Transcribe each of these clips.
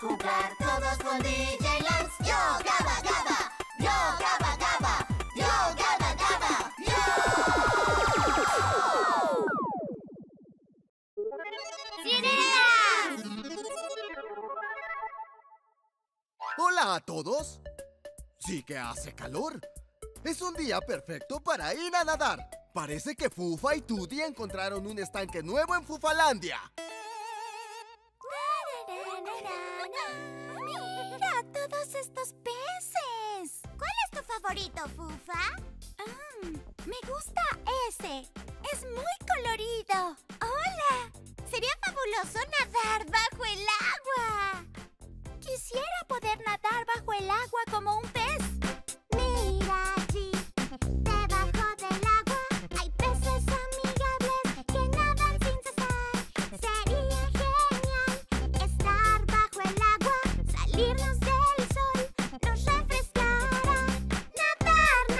jugar todos con DJ Lance. ¡Yo, Gabba, Gabba! ¡Yo, Gabba, Gabba! ¡Yo, Gabba, Gabba! ¡Yo! ¡Sirenas! ¡Hola a todos! Sí que hace calor. Es un día perfecto para ir a nadar. Parece que Fufa y Tudy encontraron un estanque nuevo en Foofa-landia. ¡Mira todos estos peces! ¿Cuál es tu favorito, Fufa? Me gusta ese. Es muy colorido. ¡Hola! Sería fabuloso nadar bajo el agua. Quisiera poder nadar bajo el agua como un pez. ¡Mira allí! Debajo del agua hay peces amigables que nadan sin cesar. Sería genial estar bajo el agua, salirnos del sol, nos refrescará. Nadar en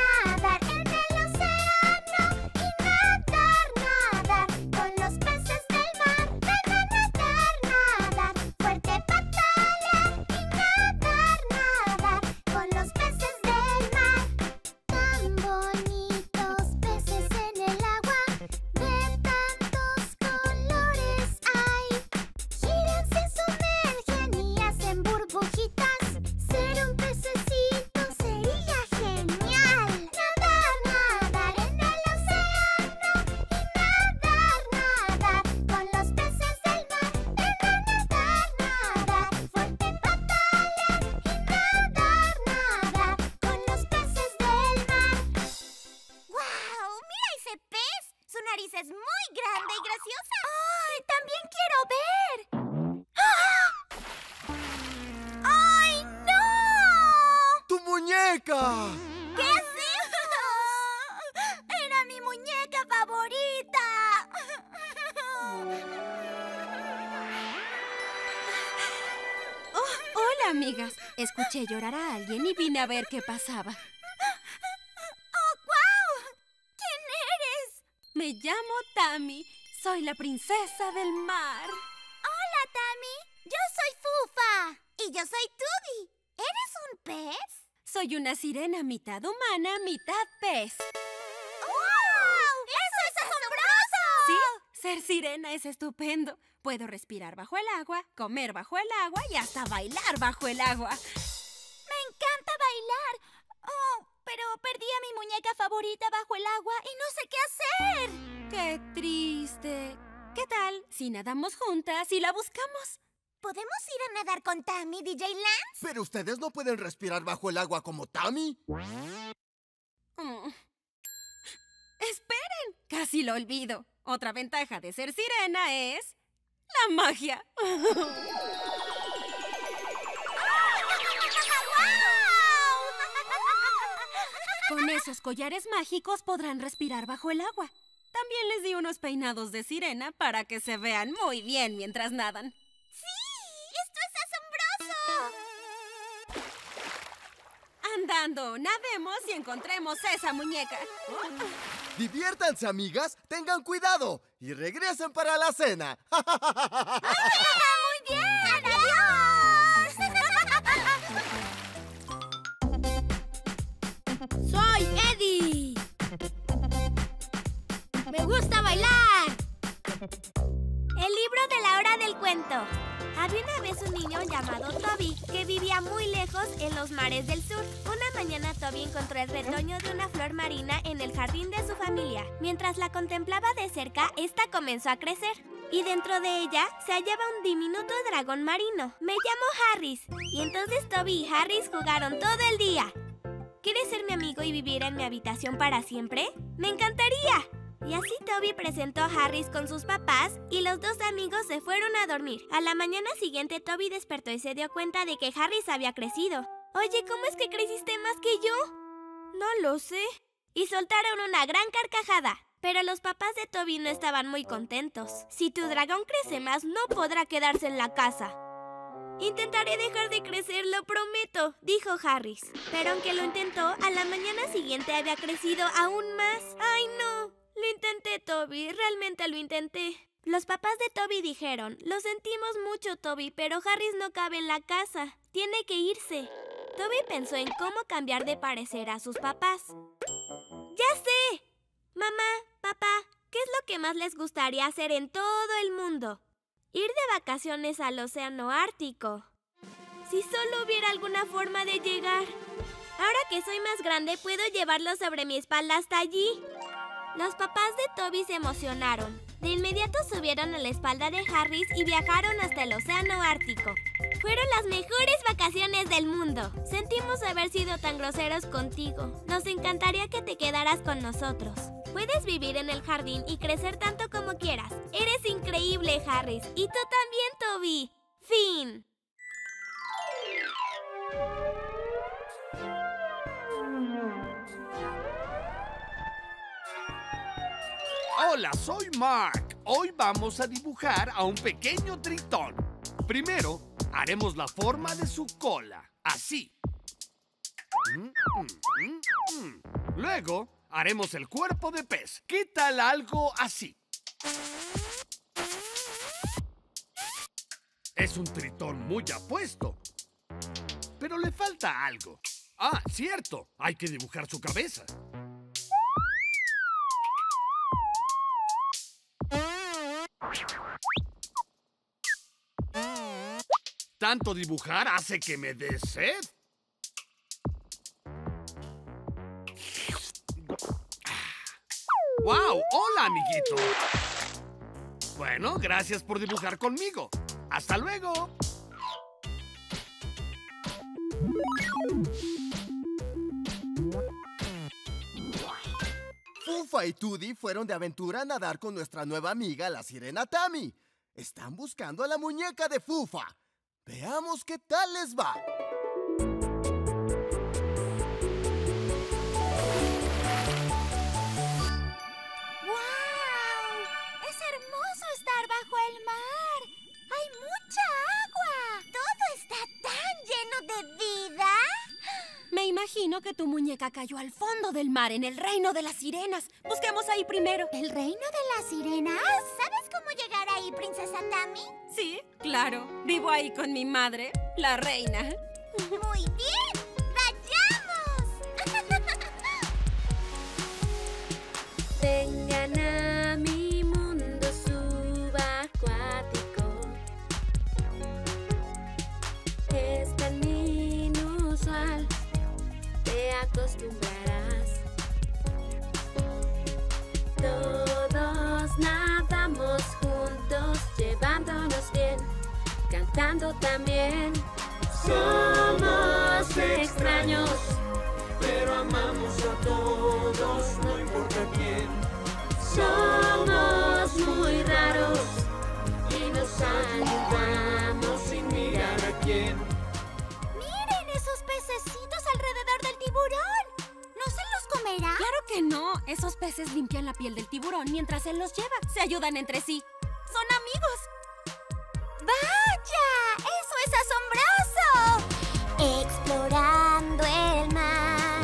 el océano y nadar con los peces del mar. Nadar, fuerte patalear y nadar con los peces del mar. Tan bonitos peces en el agua, de tantos colores hay. Giran, se sumergen y hacen burbujitas. Ser un pececito sería genial. Nadar en el océano y nadar con los peces del mar. Nadar, fuerte patalear y nadar con los peces del mar. ¡Guau! ¡Mira ese pez! Su nariz es muy grande y graciosa. ¡Ay! ¡También quiero ver! ¡Ah! ¡Ay, no! ¡Tu muñeca! ¿Qué es eso? ¡Era mi muñeca favorita! Hola, amigas. Escuché llorar a alguien y vine a ver qué pasaba. ¡Oh, guau! ¿Quién eres? Me llamo Tammy. Soy la princesa del mar. Hola, Tammy. Yo soy Fufa. Y yo soy Toby. ¿Eres un pez? Soy una sirena mitad humana, mitad pez. ¡Guau! ¡Eso es asombroso! Sí, ser sirena es estupendo. Puedo respirar bajo el agua, comer bajo el agua y hasta bailar bajo el agua. Me encanta bailar. Oh, pero perdí a mi muñeca favorita bajo el agua y no sé qué hacer. ¡Qué triste! ¿Qué tal si nadamos juntas y la buscamos? ¿Podemos ir a nadar con Tammy, DJ Lance? ¿Pero ustedes no pueden respirar bajo el agua como Tammy? Mm. ¡Esperen! Casi lo olvido. Otra ventaja de ser sirena es la magia. Con esos collares mágicos podrán respirar bajo el agua. También les di unos peinados de sirena para que se vean muy bien mientras nadan. ¡Sí! ¡Esto es asombroso! Andando, nademos y encontremos esa muñeca. Diviértanse, amigas, tengan cuidado y regresen para la cena. ¡Muy bien! ¡Adiós! ¡Soy Eddie! ¡Me gusta bailar! El libro de la hora del cuento. Había una vez un niño llamado Toby que vivía muy lejos en los mares del sur. Una mañana Toby encontró el retoño de una flor marina en el jardín de su familia. Mientras la contemplaba de cerca, esta comenzó a crecer. Y dentro de ella se hallaba un diminuto dragón marino. Me llamo Harris. Y entonces Toby y Harris jugaron todo el día. ¿Quieres ser mi amigo y vivir en mi habitación para siempre? ¡Me encantaría! Y así Toby presentó a Harris con sus papás y los dos amigos se fueron a dormir. A la mañana siguiente Toby despertó y se dio cuenta de que Harris había crecido. Oye, ¿cómo es que creciste más que yo? No lo sé. Y soltaron una gran carcajada. Pero los papás de Toby no estaban muy contentos. Si tu dragón crece más, no podrá quedarse en la casa. Intentaré dejar de crecer, lo prometo, dijo Harris. Pero aunque lo intentó, a la mañana siguiente había crecido aún más. ¡Ay, no! Lo intenté, Toby. Realmente lo intenté. Los papás de Toby dijeron, lo sentimos mucho, Toby, pero Harris no cabe en la casa. Tiene que irse. Toby pensó en cómo cambiar de parecer a sus papás. ¡Ya sé! Mamá, papá, ¿qué es lo que más les gustaría hacer en todo el mundo? Ir de vacaciones al Océano Ártico. Si solo hubiera alguna forma de llegar. Ahora que soy más grande, puedo llevarlo sobre mi espalda hasta allí. Los papás de Toby se emocionaron. De inmediato subieron a la espalda de Harris y viajaron hasta el Océano Ártico. Fueron las mejores vacaciones del mundo. Sentimos haber sido tan groseros contigo. Nos encantaría que te quedaras con nosotros. Puedes vivir en el jardín y crecer tanto como quieras. Eres increíble, Harris. Y tú también, Toby. Fin. Hola, soy Mark. Hoy vamos a dibujar a un pequeño tritón. Primero, haremos la forma de su cola, así. Luego, haremos el cuerpo de pez. ¿Qué tal algo así? Es un tritón muy apuesto, pero le falta algo. Ah, cierto, hay que dibujar su cabeza. Tanto dibujar hace que me dé sed. ¡Wow! ¡Hola, amiguito! Bueno, gracias por dibujar conmigo. ¡Hasta luego! Foofa y Tudy fueron de aventura a nadar con nuestra nueva amiga, la sirena Tammy. Están buscando a la muñeca de Foofa. Veamos qué tal les va. ¡Wow! Es hermoso estar bajo el mar. Hay mucha agua. Todo está tan lleno de vida. Me imagino que tu muñeca cayó al fondo del mar, en el reino de las sirenas. Busquemos ahí primero. ¿El reino de las sirenas? ¿Sabes cómo llegar ahí, princesa Tammy? Sí, claro. Vivo ahí con mi madre, la reina. ¡Muy bien! ¡Vayamos! Vengan a mi mundo subacuático. Es tan inusual. Te acostumbrarás. Todos nadamos juntos, llevándonos bien, cantando también. Somos extraños, pero amamos a todos, no importa quién. Somos muy raros y nos saludamos sin mirar a quién. ¡Miren esos pececitos alrededor del tiburón! ¿No se los comerá? ¡Claro que no! Esos peces limpian la piel del tiburón mientras él los lleva. Se ayudan entre sí. ¡Son amigos! ¡Vaya! ¡Eso es asombroso! Explorando el mar.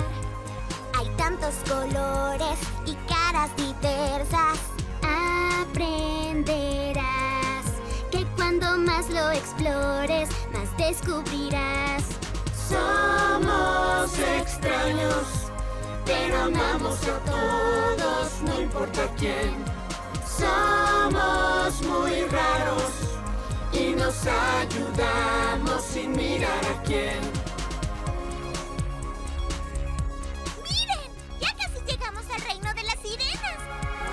Hay tantos colores y caras diversas. Aprenderás que cuando más lo explores, más descubrirás. Somos extraños, pero amamos a todos, no importa quién. Somos muy raros y nos ayudamos sin mirar a quién. ¡Miren! ¡Ya casi llegamos al reino de las sirenas!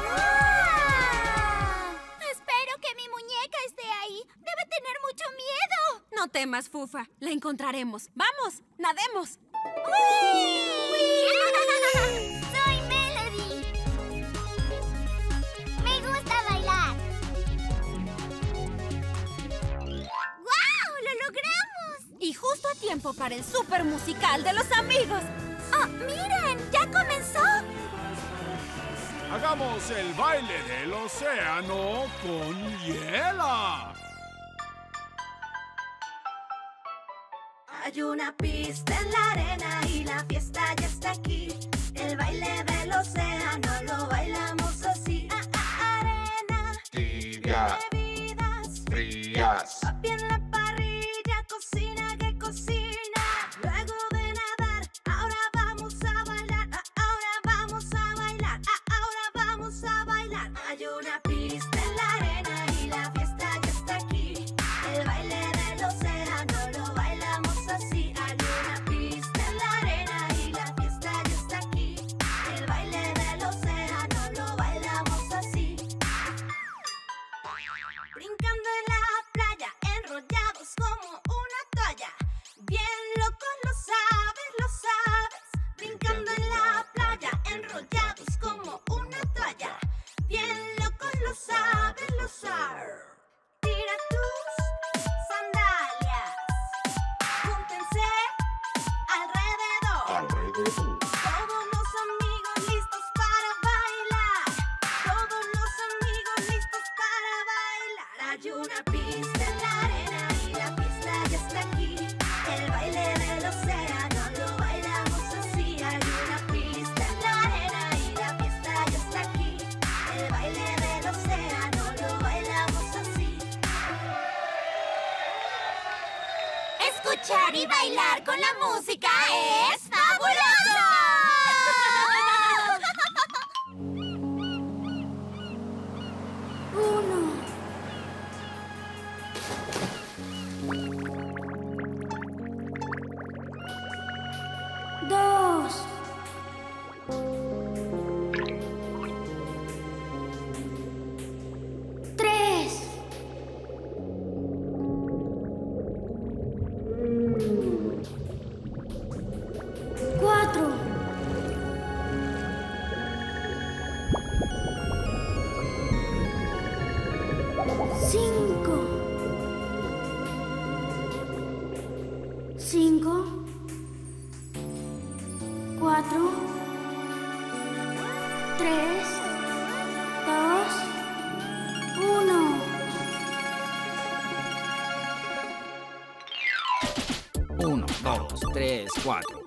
¡Ah! Espero que mi muñeca esté ahí. Debe tener mucho miedo. No temas, Foofa. La encontraremos. ¡Vamos! ¡Nademos! ¡Uy! ¡Uy! ¡Soy Melody! ¡Me gusta bailar! ¡Guau! ¡Lo logramos! Y justo a tiempo para el super musical de los amigos. ¡Oh, miren! ¡Ya comenzó! ¡Hagamos el baile del océano con hiela! Hay una pista en la arena y la fiesta ya está aquí. El baile del océano lo bailamos así. Arena tibia,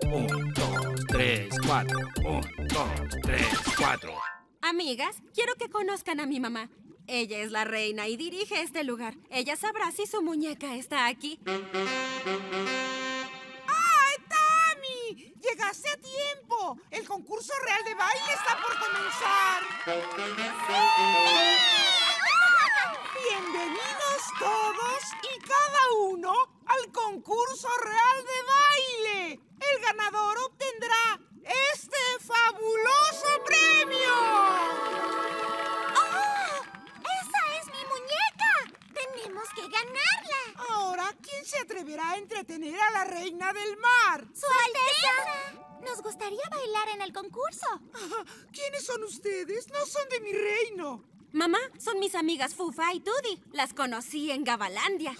1, 2, 3, 4. 1, 2, 3, 4. 1, 2, 3, 4. Amigas, quiero que conozcan a mi mamá. Ella es la reina y dirige este lugar. Ella sabrá si su muñeca está aquí. ¡Ay, Tammy! ¡Llegaste a tiempo! ¡El concurso real de baile está por comenzar! ¡Sí! ¡Bienvenidos todos y cada uno al concurso real de baile! El ganador obtendrá este fabuloso premio. ¡Oh! ¡Esa es mi muñeca! ¡Tenemos que ganarla! Ahora, ¿quién se atreverá a entretener a la reina del mar? ¡Su Alteza! Nos gustaría bailar en el concurso. ¿Quiénes son ustedes? No son de mi reino. Mamá, son mis amigas Fufa y Tudy. Las conocí en Gabba-landia.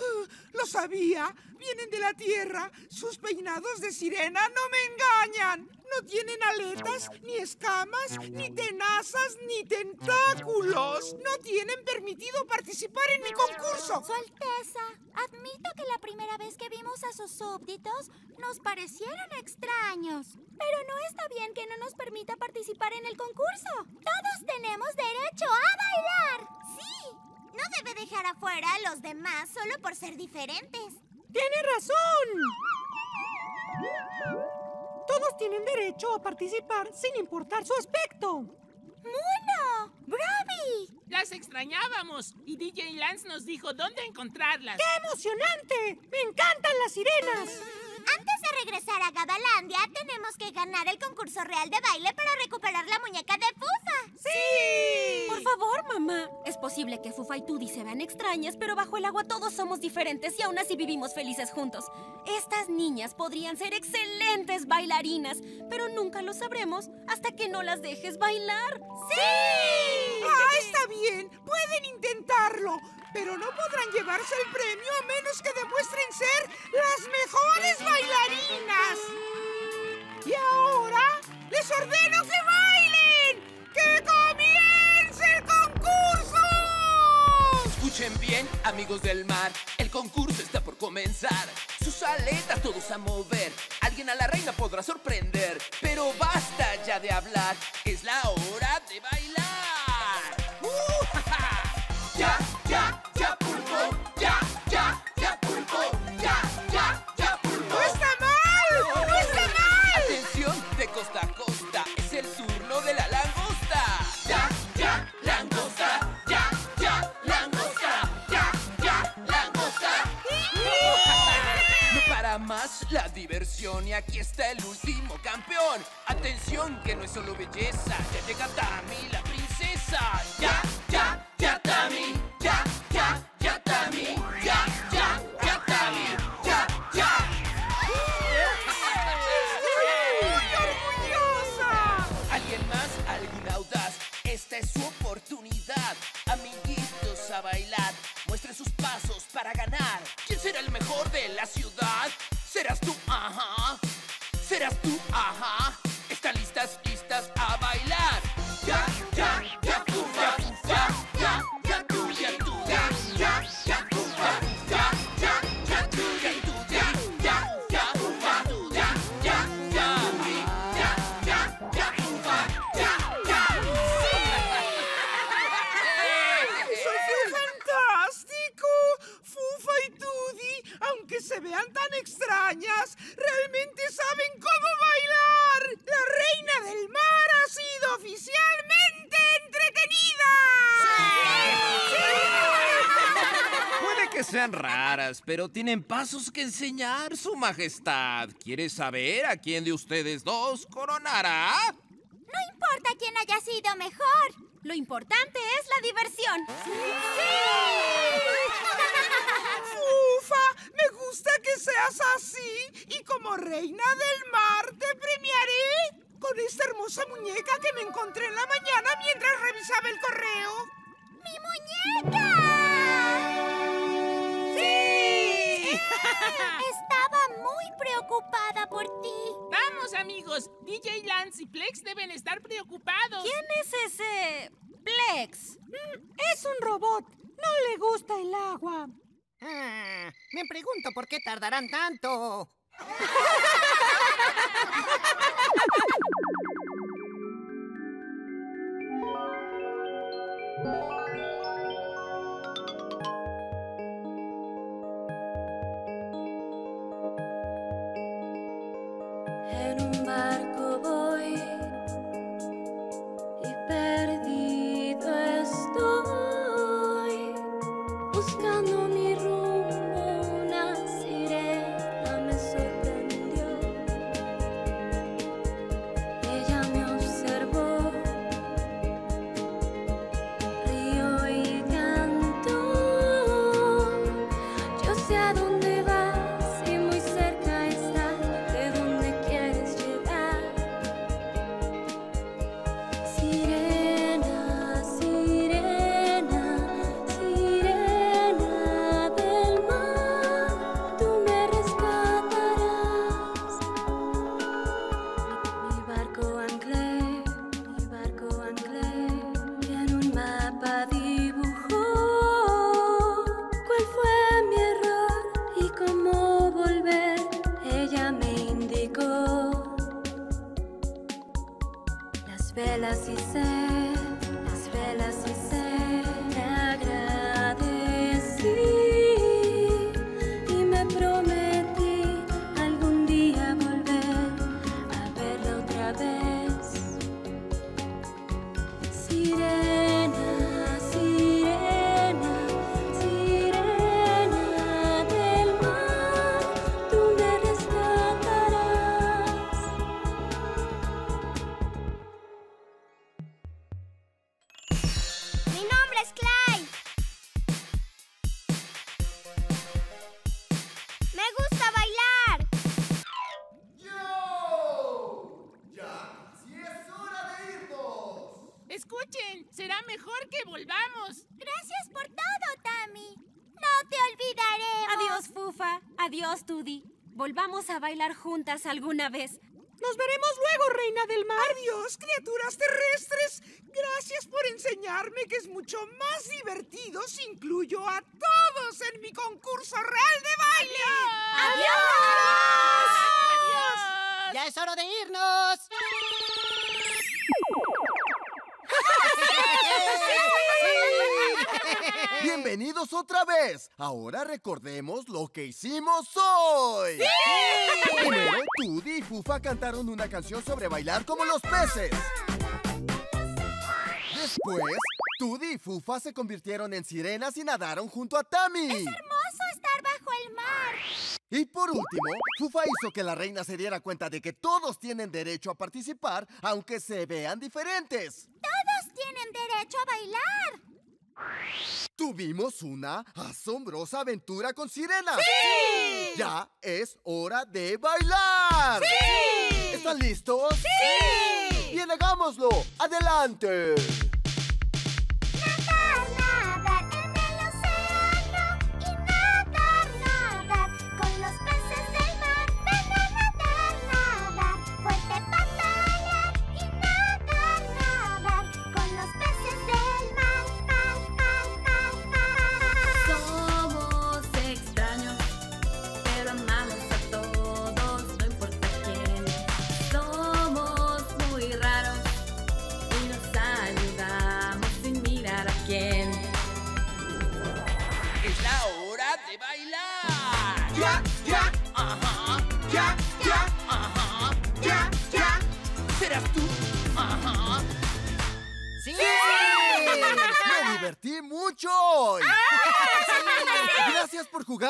Lo sabía. Vienen de la tierra. Sus peinados de sirena no me engañan. No tienen aletas, ni escamas, ni tenazas, ni tentáculos. No tienen permitido participar en mi concurso. Su Alteza, admito que la primera vez que vimos a sus súbditos nos parecieron extraños. Pero no está bien que no nos permita participar en el concurso. Todos tenemos derecho a bailar. Sí, no debe dejar afuera a los demás solo por ser diferentes. ¡Tiene razón! Todos tienen derecho a participar sin importar su aspecto. ¡Muno! ¡Bravi! Las extrañábamos y DJ Lance nos dijo dónde encontrarlas. ¡Qué emocionante! ¡Me encantan las sirenas! Antes de regresar a Gabba-landia, tenemos que ganar el concurso real de baile para recuperar la muñeca de Fufa. ¡Sí! Por favor, mamá. Es posible que Fufa y Tudy se vean extrañas, pero bajo el agua todos somos diferentes y aún así vivimos felices juntos. Estas niñas podrían ser excelentes bailarinas, pero nunca lo sabremos hasta que no las dejes bailar. ¡Sí! ¡Ah, está bien! ¡Pueden intentarlo! Pero no podrán llevarse el premio a menos que demuestren ser las mejores bailarinas. Y ahora les ordeno que bailen. ¡Que comience el concurso! Escuchen bien, amigos del mar. El concurso está por comenzar. Sus aletas todos a mover. Alguien a la reina podrá sorprender. Pero basta ya de hablar. Es la hora de bailar. ¡Ya! ¡Ya! ¡Ya, pulpo! ¡Ya! ¡Ya! ¡Ya, pulpo! para más la diversión. Y aquí está el último campeón. Atención, que no es solo belleza. Ya llega Tammy, la princesa. Ya, ya, ya Tammy. Ya, ya, ya Tammy. Ya, ya, ya Tammy. Ya, ya. ¿Alguien más? ¿Algún audaz? Esta es su oportunidad. Amiguitos, a bailar. Muestre sus pasos para ganar. ¿Quién será el mejor de la ciudad? Serás tú, ajá. Serás tú, ajá. ¿Están listas, listas a bailar? Ya, ya, ya, tú, ya, ya, ya, ya, tú, ya, tú, ya, ya, ya, tú, ya, ya, ya, tú, ya, tú, ya, ya, ya, tú, ya, tú, ya, ya, ya, ya, ya, ya, tú, ya, ya. Foofa y Toby, aunque se vean tan extrañas, realmente saben cómo bailar. La reina del mar ha sido oficialmente entretenida. ¡Sí! ¡Sí! Puede que sean raras, pero tienen pasos que enseñar, Su Majestad. ¿Quiere saber a quién de ustedes dos coronará? No importa quién haya sido mejor. Lo importante es la diversión. ¡Sí! ¡Sí! ¡Foofa! Me gusta que seas así. Y como reina del mar, te premiaré con esta hermosa muñeca que me encontré en la mañana mientras revisaba el correo. ¡Mi muñeca! ¡Sí! ¡Sí! Estaba muy preocupada por ti. Vamos, amigos. DJ Lance y Plex deben estar preocupados. ¿Quién es ese Plex? Es un robot. No le gusta el agua. Ah, me pregunto por qué tardarán tanto. Volvamos a bailar juntas alguna vez. Nos veremos luego, reina del mar. Adiós, criaturas terrestres. Gracias por enseñarme que es mucho más divertido si incluyo a todos en mi concurso real de baile. ¡Adiós! ¡Adiós! ¡Adiós! ¡Ya es hora de irnos! ¡Bienvenidos otra vez! Ahora recordemos lo que hicimos hoy. ¡Sí! Primero, Toby y Foofa cantaron una canción sobre bailar como los peces. Después, Toby y Foofa se convirtieron en sirenas y nadaron junto a Tammy. ¡Es hermoso estar bajo el mar! Y por último, Foofa hizo que la reina se diera cuenta de que todos tienen derecho a participar, aunque se vean diferentes. ¡Todos tienen derecho a bailar! Tuvimos una asombrosa aventura con Sirena. ¡Sí! ¡Ya es hora de bailar! ¡Sí! ¿Están listos? ¡Sí! ¡Bien, hagámoslo! ¡Adelante!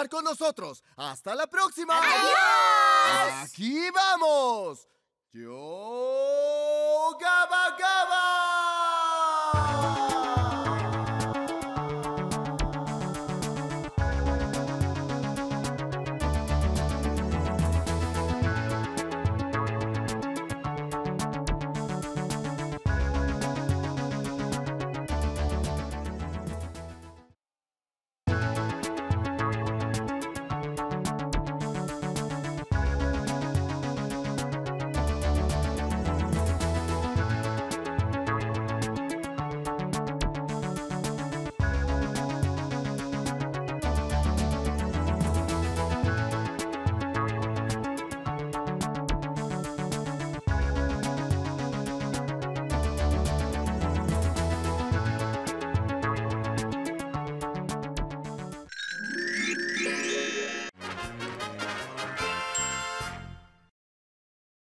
Con nosotros. ¡Hasta la próxima! ¡Adiós! ¡Aquí vamos! ¡Yo, Gabba!